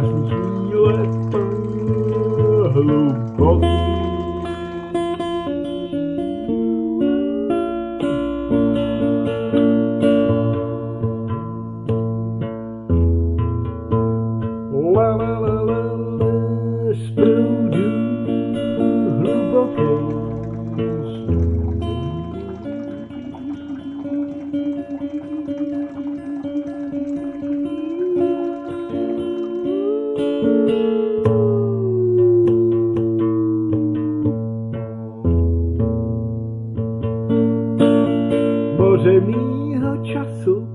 Hello, Bob. Moře mýho času,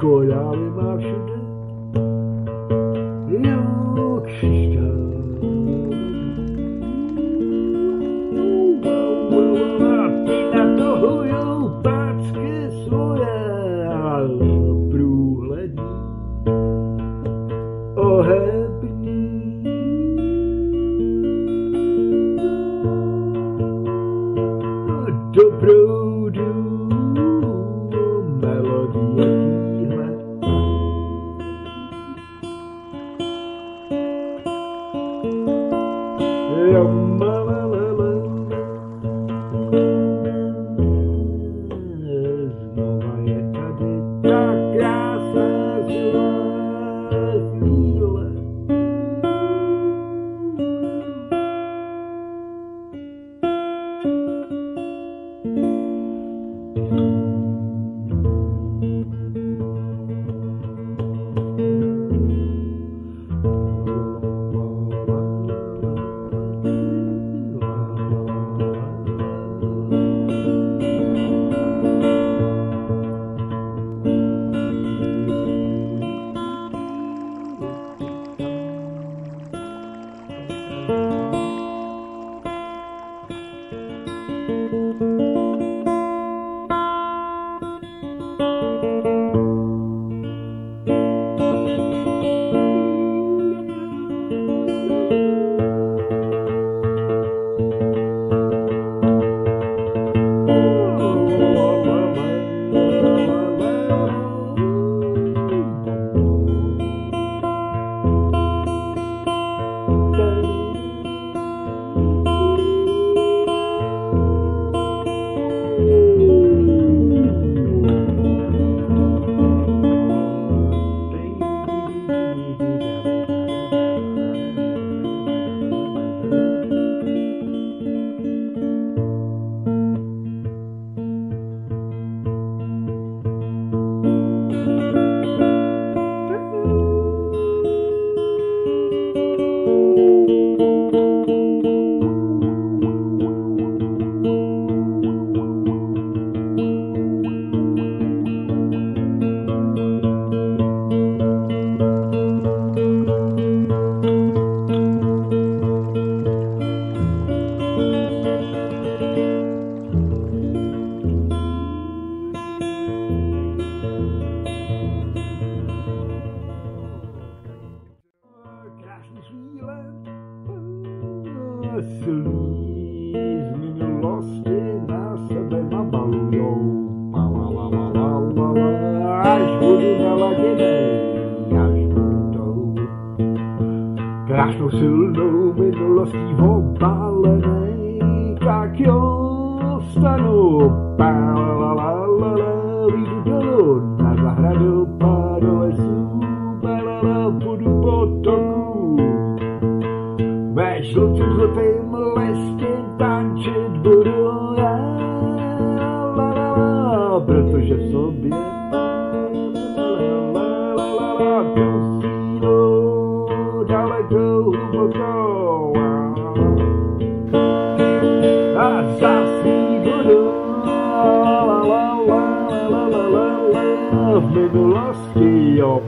korály má všude, jo, křišťál. Na to hojou pácky svoje, průhlední, ohební. Dobrou melodie tíhle. Znova je tady ta krásná chvíle. Slízně losty na sebe nabalujou, až budu naladěný, až budou krásnou silnou minulostí obalený, tak jo, vstanu, výjdu dolů na zahradu, do lesů, budu potoku. Ve žlutým leskem tančit budu já, protože v sobě prosílu daleko hlubokou a zasí budu v minulosti, jo,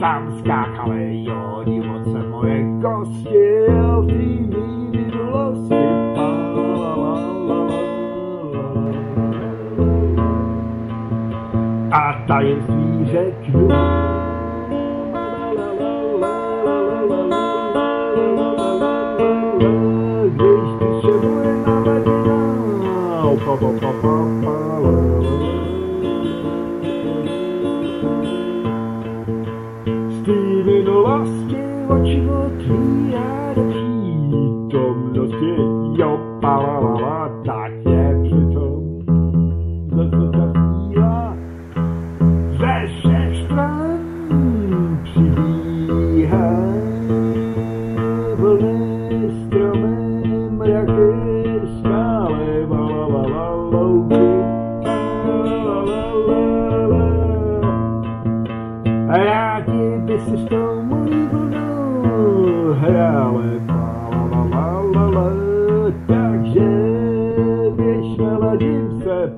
tam skákali, jo, divoce moje kosti, jo, v té minulosti. A tajemství řeknu, když ty se bude navedená, lásky od životní přítomnosti, jo, palalala, tak je přitom zase zasílá. Ze všech stran přibíhá vlny stromem, jak je skále, valalala, louky, rádi by si s tou mojí vlnou hrále, la, takže běž, naladím se.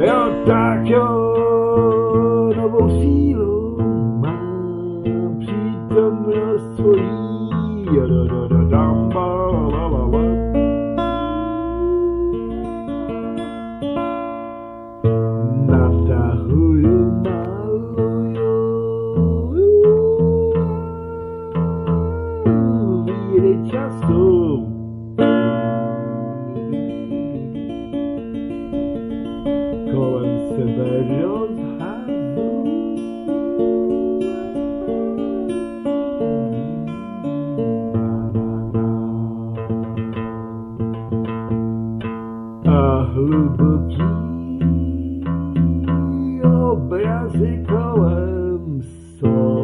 Jo, tak jo, novou sílu má přítomnost svojí, času. Kolem sebe rozházu a hluboký obrazy kolem jsou.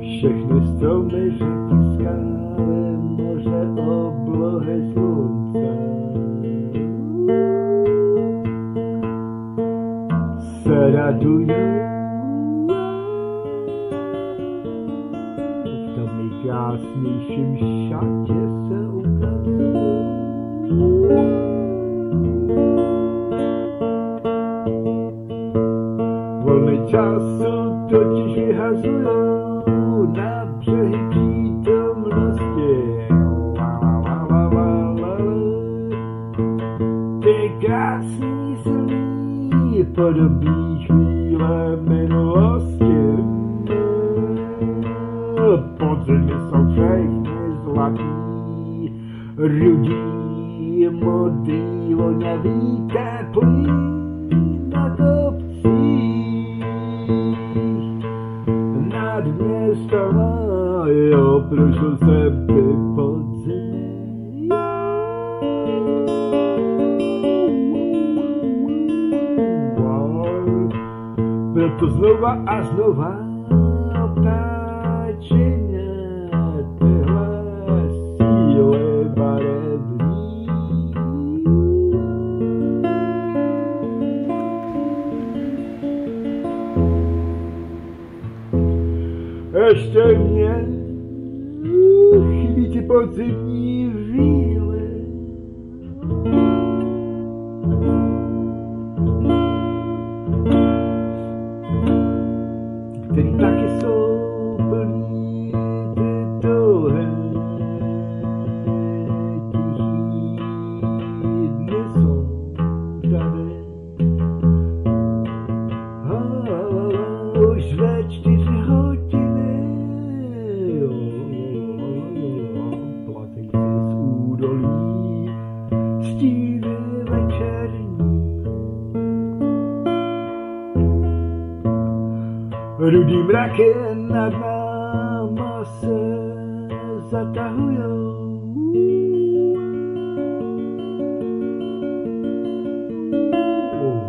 Všechny jsou mežití skále, moře, oblohy, slunce. Se raduju v tom nejkrásnějším šatě se ukazuju. Volný času totiž vyhazuju na břehy přítomnosti. Ty krásný sní podobí chvíle minulosti. Podzimy jsou všechny zlatý, rudý, modrý, vonavý, teplý na kopcích. Nad městama, jo, prošel jsem ty podzimy. Proto znova a znova otáčeně tyhle síly barevní. Ještě mě chybí ti podzimní víly. Který taky jsou plný ty touhy. Tichý dny jsou tady. Už ve 4 hodiny rudý mraky nad náma se zatahujou.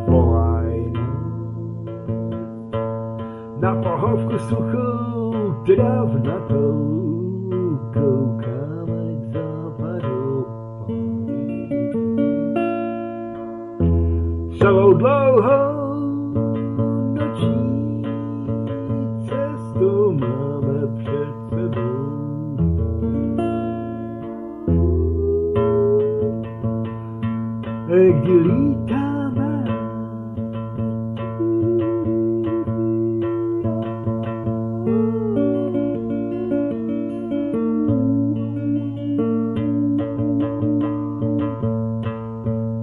Volaj na pohovku suchou travnatou, koukáme k západu. Celou dlouhou lítáme.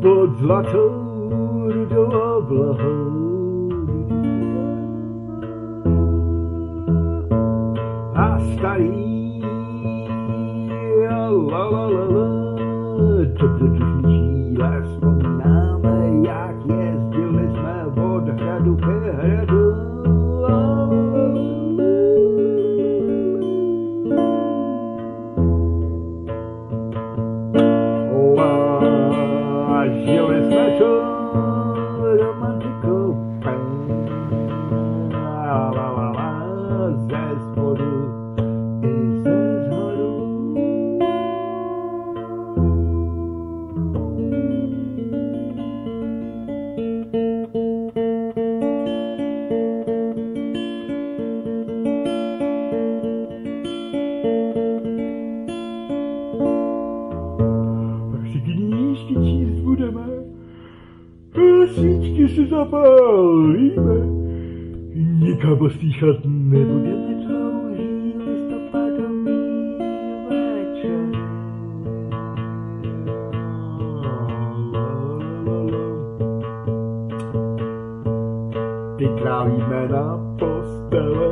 Pod zlatou rudou oblahou a starý la la la la przed drzwi, ja wspominamy, jak jest, gdzie myśmy wodę chadu pychadu. Oła, zieły smaczą romantyką, ze spodu i ze żalu. Zgniliście ci z wódama, rosiczki się zapalimy. Nikawo stichatne bubiane czołgi listopada miłeczę. Ty klawimy na postele,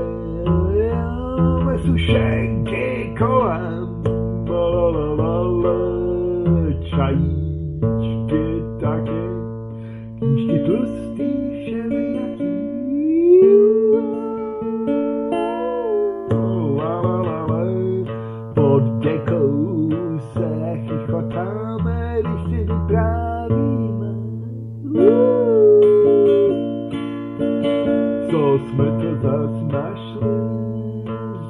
my suszenki kołem. Czajczki takie, kiszki tlusty wszelijaki. Pod deką se chichotáme, když si vyprávíme, co jsme to zas našli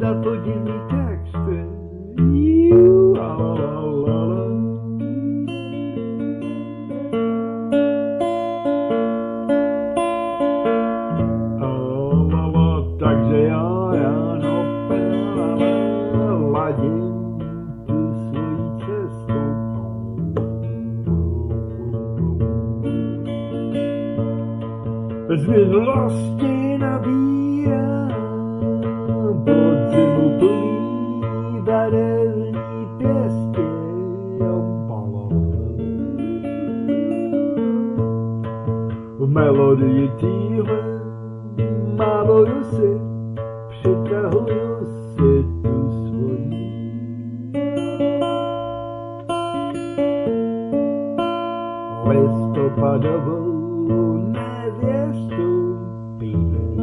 za podivný texty. Takže já ráno ladím tu svojí cestu. Zvědlosti nabírá podzimu plný barevný pěstí. V melodii týhle mávoju si, přitahuju si tu svoji. Listopadovou nevěstu píli.